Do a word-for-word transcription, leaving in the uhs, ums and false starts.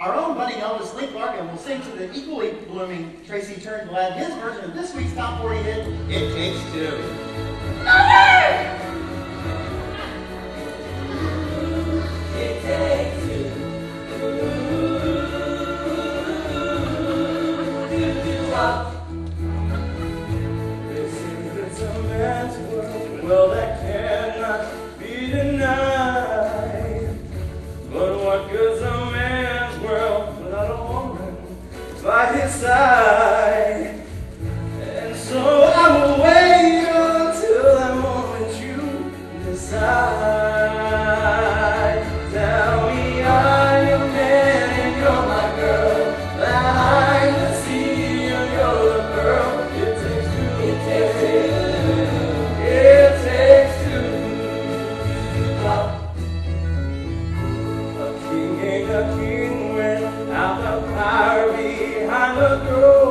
Our own buddy Elvis Link Larkin will sing to the equally blooming Tracy Turnblad his version of this week's top forty hit, It Takes Two. Mother! It takes two. Ooh, do do up. It seems it's a man's world, well that cannot be denied. But what good's a man's world without a woman by his side? And so I will wait until that moment you decide. King when out of power behind the girl.